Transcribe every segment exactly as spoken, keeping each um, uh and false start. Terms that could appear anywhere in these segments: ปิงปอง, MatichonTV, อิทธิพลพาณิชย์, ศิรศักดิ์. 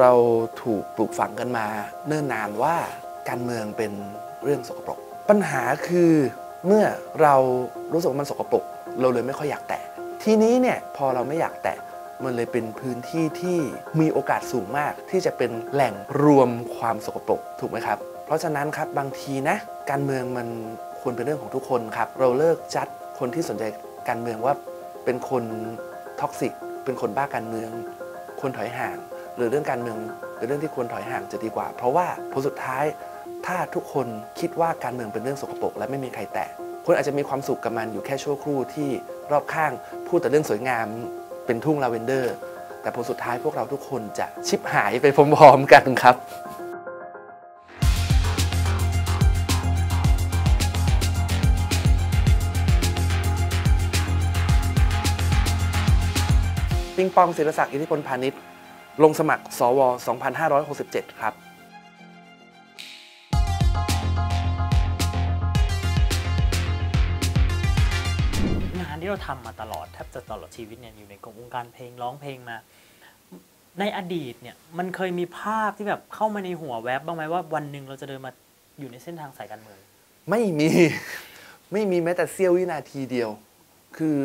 เราถูกปลูกฝังกันมาเนิ่นนานว่าการเมืองเป็นเรื่องสกปรกปัญหาคือเมื่อเรารู้สึกว่ามันสกปรกเราเลยไม่ค่อยอยากแตะทีนี้เนี่ยพอเราไม่อยากแตะมันเลยเป็นพื้นที่ที่มีโอกาสสูงมากที่จะเป็นแหล่งรวมความสกปรกถูกไหมครับเพราะฉะนั้นครับบางทีนะการเมืองมันควรเป็นเรื่องของทุกคนครับเราเลิกจัดคนที่สนใจการเมืองว่าเป็นคนท็อกซิกเป็นคนบ้าการเมืองคนถอยห่างหรือเรื่องการเมืองเป็นเรื่องที่ควรถอยห่างจะดีกว่าเพราะว่าผลสุดท้ายถ้าทุกคนคิดว่าการเมืองเป็นเรื่องสกปรกและไม่มีใครแตะคนอาจจะมีความสุขกับมันอยู่แค่ชั่วครู่ที่รอบข้างพูดแต่เรื่องสวยงามเป็นทุ่งลาเวนเดอร์แต่ผลสุดท้ายพวกเราทุกคนจะชิบหายไปพร้อมๆกันครับปิงปองศิรศักดิ์อิทธิพลพาณิชย์ลงสมัครสวสองพันห้าร้อยหกสิบเจ็ดครับงานที่เราทำมาตลอดแทบจะตลอดชีวิตเนี่ยอยู่ในกลุ่มวงการเพลงร้องเพลงมาในอดีตเนี่ยมันเคยมีภาพที่แบบเข้ามาในหัวแวบบ้างไหมว่าวันหนึ่งเราจะเดินมาอยู่ในเส้นทางสายการเมืองไม่มีไม่มีแม้แต่เสี้ยววินาทีเดียวคือ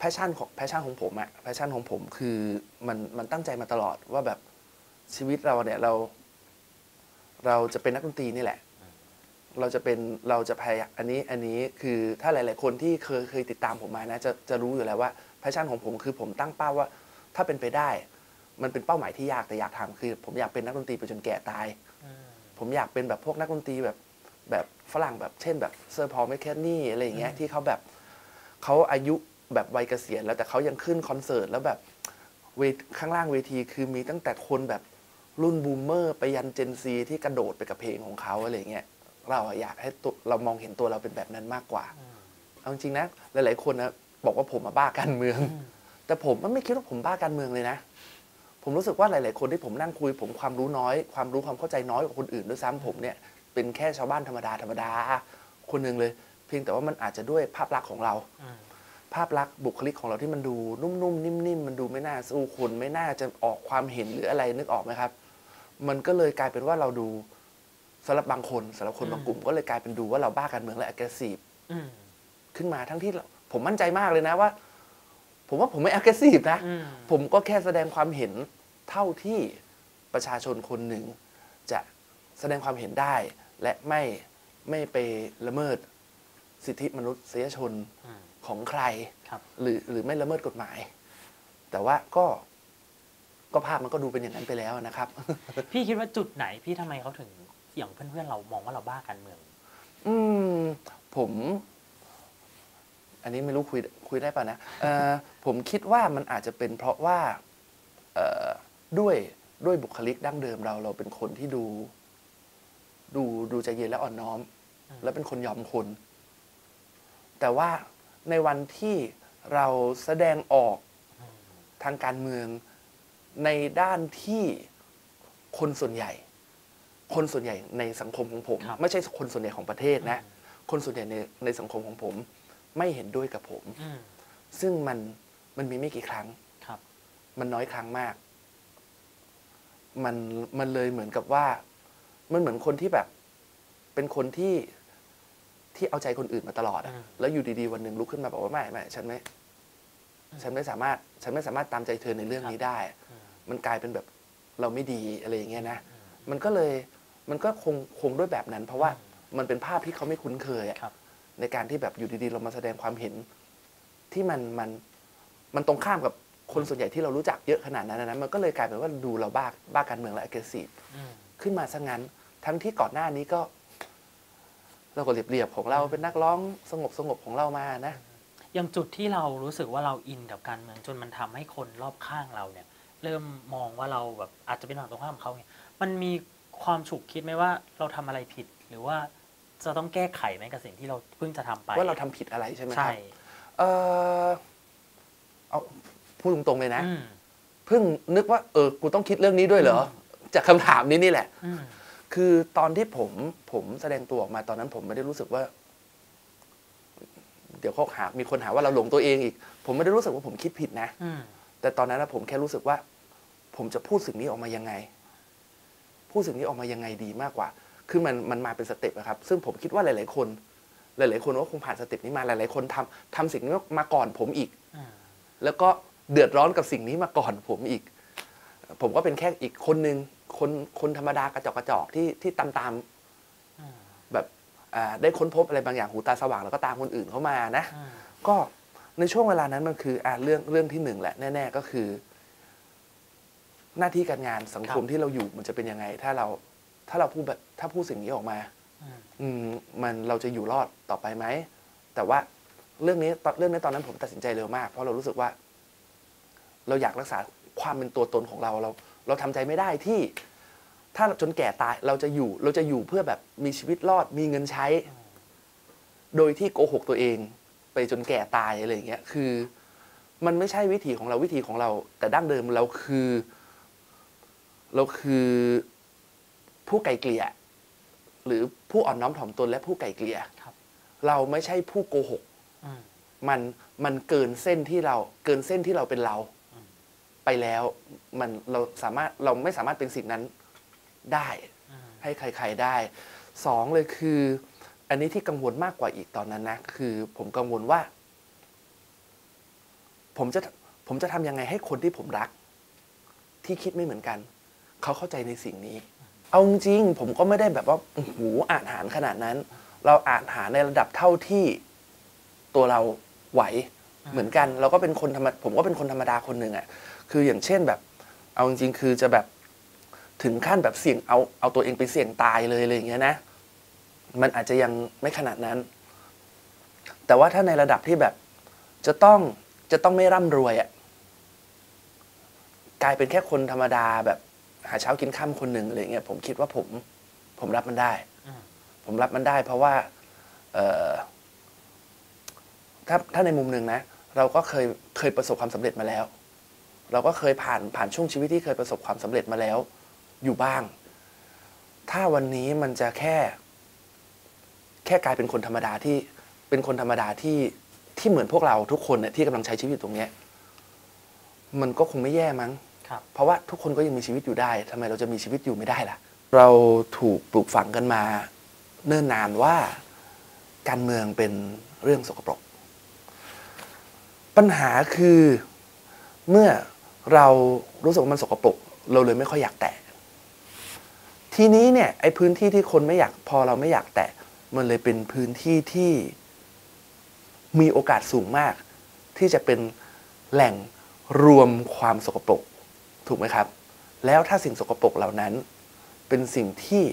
แพชชั่นของแพชชั่นของผมอะแพชชั่นของผมคือมันมันตั้งใจมาตลอดว่าแบบชีวิตเราเนี่ยเราเราจะเป็นนักดนตรีนี่แหละเราจะเป็นเราจะพยายามอันนี้อันนี้คือถ้าหลายๆคนที่เคยเคยติดตามผมมานะจะจะรู้อยู่แล้วว่าแพชชั่นของผมคือผมตั้งเป้าว่าถ้าเป็นไปได้มันเป็นเป้าหมายที่ยากแต่อยากทำคือผมอยากเป็นนักดนตรีไปจนแก่ตายผมอยากเป็นแบบพวกนักดนตรีแบบแบบฝรั่งแบบเช่นแบบเซอร์พอล แมคแคนนี่อะไรอย่างเงี้ยที่เขาแบบเขาอายุแบบวัยเกษียณแล้วแต่เขายังขึ้นคอนเสิร์ตแล้วแบบเวทข้างล่างเวทีคือมีตั้งแต่คนแบบรุ่นบูมเมอร์ไปยันเจนซีที่กระโดดไปกับเพลงของเขาอะไรเงี้ยเราอยากให้เรามองเห็นตัวเราเป็นแบบนั้นมากกว่าเอาจริงนะหลายๆคนนะบอกว่าผมมาบ้าการเมืองแต่ผมไม่คิดว่าผมบ้าการเมืองเลยนะผมรู้สึกว่าหลายๆคนที่ผมนั่งคุยผมความรู้น้อยความรู้ความเข้าใจน้อยกว่าคนอื่นด้วยซ้ำผมเนี่ยเป็นแค่ชาวบ้านธรรมดาธรรมดาคนหนึ่งเลยเพียงแต่ว่ามันอาจจะด้วยภาพลักษณ์ของเราภาพลักษณ์บุคลิกของเราที่มันดูนุ่มๆนิ่มๆมันดูไม่น่าสู้คนไม่น่าจะออกความเห็นหรืออะไรนึกออกไหมครับมันก็เลยกลายเป็นว่าเราดูสำหรับบางคนสำหรับคนบางกลุ่มก็เลยกลายเป็นดูว่าเราบ้าการเมืองและ aggressive ขึ้นมาทั้งที่ผมมั่นใจมากเลยนะว่าผมว่าผมไม่ aggressive นะผมก็แค่แสดงความเห็นเท่าที่ประชาชนคนหนึ่งจะแสดงความเห็นได้และไม่ไม่ไปละเมิดสิทธิมนุษยชนของใครหรือหรือไม่ละเมิดกฎหมายแต่ว่าก็ก็ภาพมันก็ดูเป็นอย่างนั้นไปแล้วนะครับพี่คิดว่าจุดไหนพี่ทำไมเขาถึงอย่างเพื่อนๆเรามองว่าเราบ้าการเมืองอืมผมอันนี้ไม่รู้คุยคุยได้ป่ะนะ ผมคิดว่ามันอาจจะเป็นเพราะว่าด้วยด้วยบุคลิกดั้งเดิมเราเราเป็นคนที่ดูดูดูใจเย็นและอ่อนน้อมและเป็นคนยอมคนแต่ว่าในวันที่เราแสดงออกทางการเมืองในด้านที่คนส่วนใหญ่คนส่วนใหญ่ในสังคมของผมไม่ใช่คนส่วนใหญ่ของประเทศนะคนส่วนใหญ่ในในสังคมของผมไม่เห็นด้วยกับผมซึ่งมันมันมีไม่กี่ครั้งมันน้อยครั้งมากมันมันเลยเหมือนกับว่ามันเหมือนคนที่แบบเป็นคนที่ที่เอาใจคนอื่นมาตลอดแล้วอยู่ดีๆวันหนึ่งลุกขึ้นมาบอกว่าไม่ไม่ฉันไม่ฉันไม่สามารถฉันไม่สามารถตามใจเธอในเรื่องนี้ได้มันกลายเป็นแบบเราไม่ดีอะไรอย่างเงี้ยนะมันก็เลยมันก็คงคงด้วยแบบนั้นเพราะว่ามันเป็นภาพที่เขาไม่คุ้นเคยในการที่แบบอยู่ดีๆเรามาแสดงความเห็นที่มันมันมันตรงข้ามกับคนส่วนใหญ่ที่เรารู้จักเยอะขนาดนั้นนะมันก็เลยกลายเป็นว่าดูเราบ้าบ้าการเมืองและ aggressive ขึ้นมาซะงั้นทั้งที่ก่อนหน้านี้ก็เราก็เรียบๆของเราเป็นนักร้องสงบสงบของเรามานะอย่างจุดที่เรารู้สึกว่าเราอินกับการเมืองจนมันทำให้คนรอบข้างเราเนี่ยเริ่มมองว่าเราแบบอาจจะเป็นฝั่งตรงข้ามเขาเนี่ยมันมีความฉุกคิดไหมว่าเราทำอะไรผิดหรือว่าจะต้องแก้ไขไหมกับสิ่งที่เราเพิ่งจะทำไปว่าเราทำผิดอะไรใช่ไหมครับใช่เออเอาพูดตรงๆเลยนะเพิ่งนึกว่าเออกูต้องคิดเรื่องนี้ด้วยเหรอจากคำถามนี้นี่แหละคือตอนที่ผมผมแสดงตัวออกมาตอนนั้นผมไม่ได้รู้สึกว่าเดี๋ยวเขาหามีคนหาว่าเราหลงตัวเองอีกผมไม่ได้รู้สึกว่าผมคิดผิดนะแต่ตอนนั้นผมแค่รู้สึกว่า ผมจะพูดสิ่งนี้ออกมายังไงพูดสิ่งนี้ออกมายังไงดีมากกว่าคือมันมันมาเป็นสเต็ปนะครับซึ่งผมคิดว่าหลายๆคนหลายๆคนว่าคงผ่านสเต็ปนี้มาหลายๆคนทำทำสิ่งนี้มาก่อนผมอีกแล้วก็เดือดร้อนกับสิ่งนี้มาก่อนผมอีกผมก็เป็นแค่อีกคนนึงคนคนธรรมดากระจอกกระจอกที่ที่ตามตามแบบได้ค้นพบอะไรบางอย่างหูตาสว่างแล้วก็ตามคนอื่นเข้ามานะก็ในช่วงเวลานั้นมันคืออ่ะเรื่องเรื่องที่หนึ่งแหละแน่ๆก็คือหน้าที่การงานสังคมที่เราอยู่มันจะเป็นยังไงถ้าเราถ้าเราพูดแบบถ้าพูดสิ่งนี้ออกมาอืมมันเราจะอยู่รอดต่อไปไหมแต่ว่าเรื่องนี้เรื่องนี้ตอนนั้นผมตัดสินใจเร็วมากเพราะเรารู้สึกว่าเราอยากรักษาความเป็นตัวตนของเราเราเราทำใจไม่ได้ที่ถ้าจนแก่ตายเราจะอยู่เราจะอยู่เพื่อแบบมีชีวิตรอดมีเงินใช้โดยที่โกหกตัวเองไปจนแก่ตายอะไรอย่างเงี้ยคือมันไม่ใช่วิถีของเราวิถีของเราแต่ดั้งเดิมเราคือเราคือผู้ไกลเกลี่ยหรือผู้อ่อนน้อมถ่อมตนและผู้ไกลเกลี่ยเราไม่ใช่ผู้โกหกมันมันเกินเส้นที่เราเกินเส้นที่เราเป็นเราไปแล้วมันเราสามารถเราไม่สามารถเป็นสิ่งนั้นได้ให้ใครๆได้สองเลยคืออันนี้ที่กังวลมากกว่าอีกตอนนั้นนะคือผมกังวลว่าผมจะผมจะทำยังไงให้คนที่ผมรักที่คิดไม่เหมือนกันเขาเข้าใจในสิ่งนี้เอาจริงผมก็ไม่ได้แบบว่าโอ้โหอ่านหารขนาดนั้นเราอ่านหารในระดับเท่าที่ตัวเราไหวเหมือนกันเราก็เป็นคนธรรมผมก็เป็นคนธรรมดาคนหนึ่งอ่ะคืออย่างเช่นแบบเอาจริงๆคือจะแบบถึงขั้นแบบเสี่ยงเอาเอาตัวเองไปเสี่ยงตายเลยอะไรอย่างเงี้ยนะมันอาจจะยังไม่ขนาดนั้นแต่ว่าถ้าในระดับที่แบบจะต้องจะต้องไม่ร่ำรวยอ่ะกลายเป็นแค่คนธรรมดาแบบหาเช้ากินค่ำคนหนึ่งอะไรเงี้ยผมคิดว่าผมผมรับมันได้ผมรับมันได้เพราะว่าเอ่อถ้าถ้าในมุมหนึ่งนะเราก็เคยเคยประสบความสำเร็จมาแล้วเราก็เคยผ่านผ่านช่วงชีวิตที่เคยประสบความสำเร็จมาแล้วอยู่บ้างถ้าวันนี้มันจะแค่แค่กลายเป็นคนธรรมดาที่เป็นคนธรรมดาที่ที่เหมือนพวกเราทุกคนเนี่ยที่กำลังใช้ชีวิตตรงเนี้ยมันก็คงไม่แย่มั้งเพราะว่าทุกคนก็ยังมีชีวิตอยู่ได้ทำไมเราจะมีชีวิตอยู่ไม่ได้ล่ะเราถูกปลูกฝังกันมาเนิ่นนานว่าการเมืองเป็นเรื่องสกปรกปัญหาคือเมื่อเรารู้สึกว่ามันสกปรกเราเลยไม่ค่อยอยากแตะทีนี้เนี่ยไอ้พื้นที่ที่คนไม่อยากพอเราไม่อยากแตะมันเลยเป็นพื้นที่ที่มีโอกาสสูงมากที่จะเป็นแหล่งรวมความสกปรกถูกไหมครับแล้วถ้าสิ่งสกปรกเหล่านั้นเป็นสิ่งที่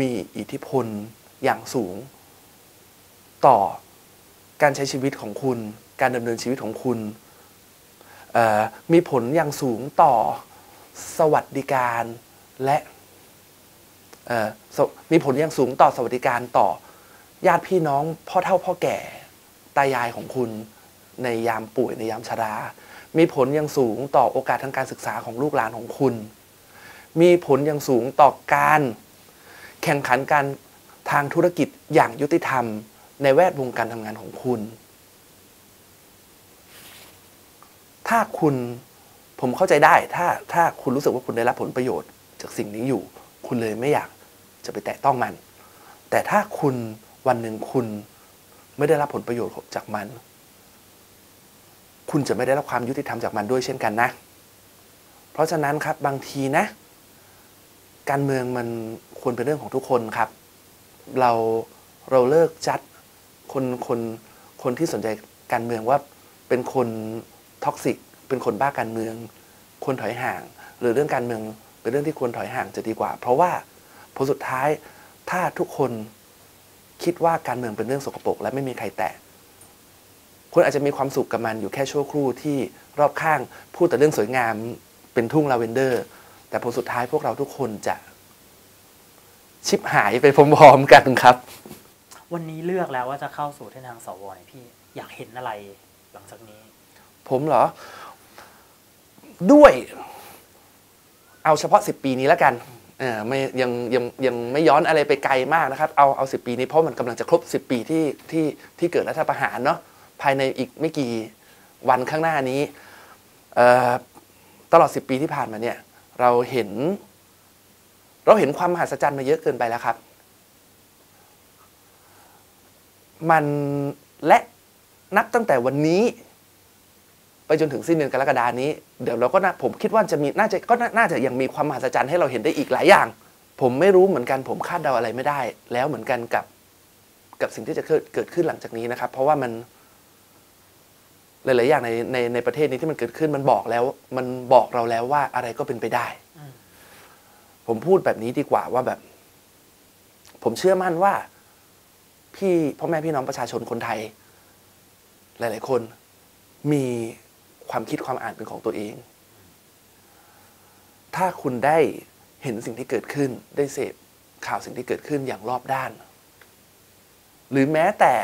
มีอิทธิพลอย่างสูงต่อการใช้ชีวิตของคุณการดำเนินชีวิตของคุณมีผลอย่างสูงต่อสวัสดิการและมีผลอย่างสูงต่อสวัสดิการต่อญาติพี่น้องพ่อเฒ่าพ่อแก่ตายายของคุณในยามป่วยในยามชรามีผลอย่างสูงต่อโอกาสทางการศึกษาของลูกหลานของคุณมีผลอย่างสูงต่อการแข่งขันการทางธุรกิจอย่างยุติธรรมในแวดวงการทำงานของคุณถ้าคุณผมเข้าใจได้ถ้าถ้าคุณรู้สึกว่าคุณได้รับผลประโยชน์จากสิ่งนี้อยู่คุณเลยไม่อยากจะไปแตะต้องมันแต่ถ้าคุณวันหนึ่งคุณไม่ได้รับผลประโยชน์จากมันคุณจะไม่ได้รับความยุติธรรมจากมันด้วยเช่นกันนะเพราะฉะนั้นครับบางทีนะการเมืองมันควรเป็นเรื่องของทุกคนครับเราเราเลิกจัดคนคนคนที่สนใจการเมืองว่าเป็นคนท็อกซิกเป็นคนบ้าการเมืองควรถอยห่างหรือเรื่องการเมืองเป็นเรื่องที่ควรถอยห่างจะดีกว่าเพราะว่าผลสุดท้ายถ้าทุกคนคิดว่าการเมืองเป็นเรื่องสกปรกและไม่มีใครแตะคุณอาจจะมีความสุขกับมันอยู่แค่ชั่วครู่ที่รอบข้างพูดแต่เรื่องสวยงามเป็นทุ่งลาเวนเดอร์แต่ผลสุดท้ายพวกเราทุกคนจะชิบหายไปพร้อมๆกันครับวันนี้เลือกแล้วว่าจะเข้าสู่ทางสว.พี่อยากเห็นอะไรหลังจากนี้ผมเหรอด้วยเอาเฉพาะสิบปีนี้แล้วกันเออไม่ยังยังยังไม่ย้อนอะไรไปไกลมากนะครับเอาเอาสิบปีนี้เพราะมันกำลังจะครบสิบปีที่ที่ที่เกิดรัฐประหารเนาะภายในอีกไม่กี่วันข้างหน้านี้ ตลอดสิบปีที่ผ่านมาเนี่ยเราเห็นเราเห็นความมหัศจรรย์มาเยอะเกินไปแล้วครับมันและนับตั้งแต่วันนี้ไปจนถึงสิ้นเดือนกรกฎาคมนี้เดี๋ยวเราก็น่าผมคิดว่าจะมีน่าจะก็น่าจะยังมีความมหัศจรรย์ให้เราเห็นได้อีกหลายอย่างผมไม่รู้เหมือนกันผมคาดเดาอะไรไม่ได้แล้วเหมือนกันกับกับสิ่งที่จะเกิดขึ้นหลังจากนี้นะครับเพราะว่ามันหลายๆอย่างในในในประเทศนี้ที่มันเกิดขึ้นมันบอกแล้วมันบอกเราแล้วว่าอะไรก็เป็นไปได้ผมพูดแบบนี้ดีกว่าว่าแบบผมเชื่อมั่นว่าพี่พ่อแม่พี่น้องประชาชนคนไทยหลายๆคนมีความคิดความอ่านเป็นของตัวเองถ้าคุณได้เห็นสิ่งที่เกิดขึ้นได้เสพข่าวสิ่งที่เกิดขึ้นอย่างรอบด้านหรือแม้แต่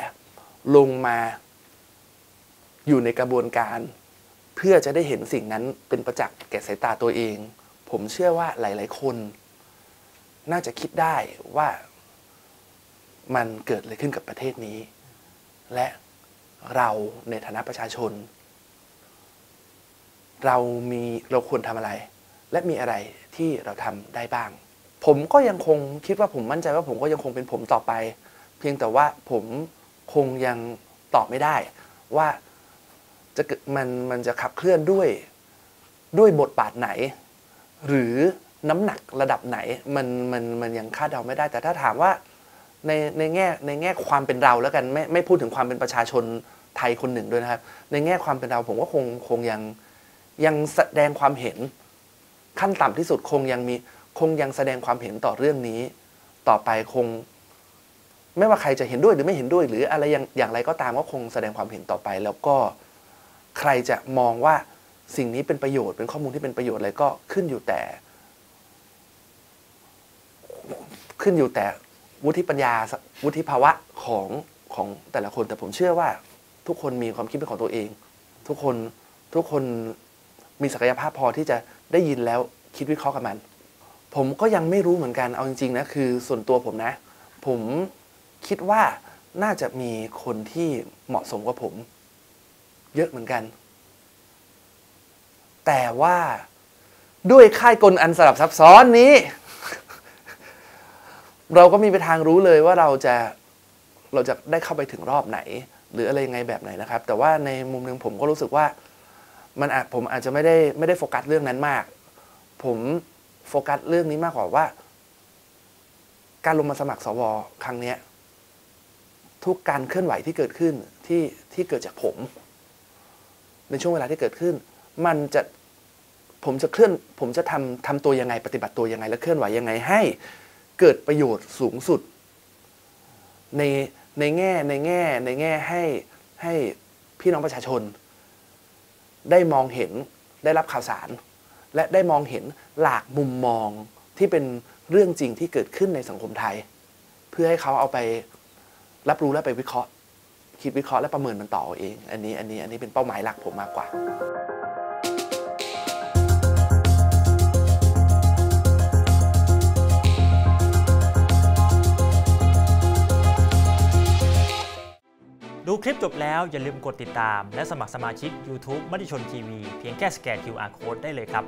ลงมาอยู่ในกระบวนการเพื่อจะได้เห็นสิ่งนั้นเป็นประจักษ์แก่สายตาตัวเองผมเชื่อว่าหลายๆคนน่าจะคิดได้ว่ามันเกิดอะไรขึ้นกับประเทศนี้และเราในฐานะประชาชนเรามีเราควรทำอะไรและมีอะไรที่เราทำได้บ้างผมก็ยังคงคิดว่าผมมั่นใจว่าผมก็ยังคงเป็นผมต่อไปเพียงแต่ว่าผมคงยังตอบไม่ได้ว่าจะมันมันจะขับเคลื่อนด้วยด้วยบทบาทไหนหรือน้ำหนักระดับไหนมันมันมันยังคาดเดาไม่ได้แต่ถ้าถามว่าในในแง่ในแง่ความเป็นเราแล้วกันไม่ไม่พูดถึงความเป็นประชาชนไทยคนหนึ่งด้วยนะครับในแง่ความเป็นเราผมก็คงคงยังยังแสดงความเห็นขั้นต่ำที่สุดคงยังมีคงยังแสดงความเห็นต่อเรื่องนี้ต่อไปคงไม่ว่าใครจะเห็นด้วยหรือไม่เห็นด้วยหรืออะไรอย่างอย่างไรก็ตามก็คงแสดงความเห็นต่อไปแล้วก็ใครจะมองว่าสิ่งนี้เป็นประโยชน์เป็นข้อมูลที่เป็นประโยชน์อะไรก็ขึ้นอยู่แต่ขึ้นอยู่แต่วุฒิปัญญาวุฒิภาวะของของแต่ละคนแต่ผมเชื่อว่าทุกคนมีความคิดเป็นของตัวเองทุกคนทุกคนมีศักยภาพพอที่จะได้ยินแล้วคิดวิเคราะห์กับมันผมก็ยังไม่รู้เหมือนกันเอาจริงๆนะคือส่วนตัวผมนะผมคิดว่าน่าจะมีคนที่เหมาะสมกับผมเยอะเหมือนกันแต่ว่าด้วยค่ายกลอันสลับซับซ้อนนี้เราก็มีไปทางรู้เลยว่าเราจะเราจะได้เข้าไปถึงรอบไหนหรืออะไรยังไงแบบไหนนะครับแต่ว่าในมุมหนึ่งผมก็รู้สึกว่ามันอาจผมอาจจะไม่ได้ไม่ได้โฟกัสเรื่องนั้นมากผมโฟกัสเรื่องนี้มากกว่าว่าการลงมาสมัครสวครั้งนี้ทุกการเคลื่อนไหวที่เกิดขึ้นที่ที่เกิดจากผมในช่วงเวลาที่เกิดขึ้นมันจะผมจะเคลื่อนผมจะทำทำตัวยังไงปฏิบัติตัวยังไงและเคลื่อนไหวยังไงให้เกิดประโยชน์สูงสุดในในแง่ในแง่ในแง่ให้ให้พี่น้องประชาชนได้มองเห็นได้รับข่าวสารและได้มองเห็นหลากมุมมองที่เป็นเรื่องจริงที่เกิดขึ้นในสังคมไทยเพื่อให้เขาเอาไปรับรู้และไปวิเคราะห์คิดวิเคราะห์และประเมินมันต่อเองอันนี้อันนี้อันนี้เป็นเป้าหมายหลักผมมากกว่าดูคลิปจบแล้วอย่าลืมกดติดตามและสมัครสมาชิก YouTube มติชนทีวีเพียงแค่สแกน คิว อาร์ Code ได้เลยครับ